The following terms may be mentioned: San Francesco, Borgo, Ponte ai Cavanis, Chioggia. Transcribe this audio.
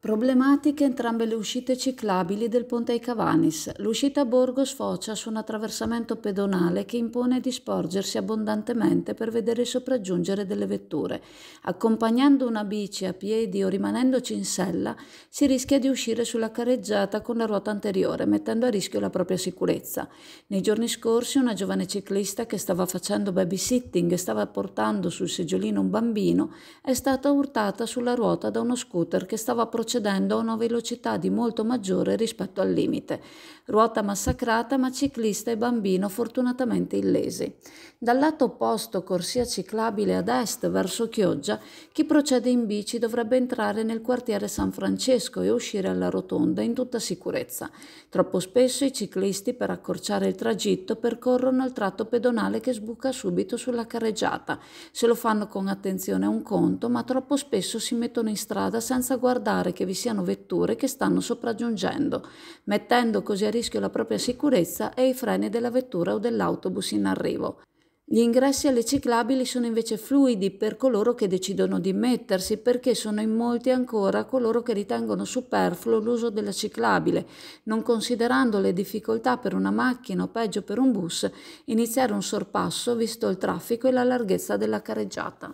Problematiche entrambe le uscite ciclabili del Ponte ai Cavanis. L'uscita a Borgo sfocia su un attraversamento pedonale che impone di sporgersi abbondantemente per vedere il sopraggiungere delle vetture. Accompagnando una bici a piedi o rimanendoci in sella, si rischia di uscire sulla carreggiata con la ruota anteriore, mettendo a rischio la propria sicurezza. Nei giorni scorsi una giovane ciclista che stava facendo babysitting e stava portando sul seggiolino un bambino è stata urtata sulla ruota da uno scooter che stava procedendo a una velocità di molto maggiore rispetto al limite. Ruota massacrata, ma ciclista e bambino fortunatamente illesi. Dal lato opposto, corsia ciclabile ad est verso Chioggia, chi procede in bici dovrebbe entrare nel quartiere San Francesco e uscire alla rotonda in tutta sicurezza. Troppo spesso i ciclisti, per accorciare il tragitto, percorrono il tratto pedonale che sbuca subito sulla carreggiata. Se lo fanno con attenzione è un conto, ma troppo spesso si mettono in strada senza guardare che vi siano vetture che stanno sopraggiungendo, mettendo così a rischio la propria sicurezza e i freni della vettura o dell'autobus in arrivo. Gli ingressi alle ciclabili sono invece fluidi per coloro che decidono di mettersi, perché sono in molti ancora coloro che ritengono superfluo l'uso della ciclabile, non considerando le difficoltà per una macchina o peggio per un bus iniziare un sorpasso visto il traffico e la larghezza della carreggiata.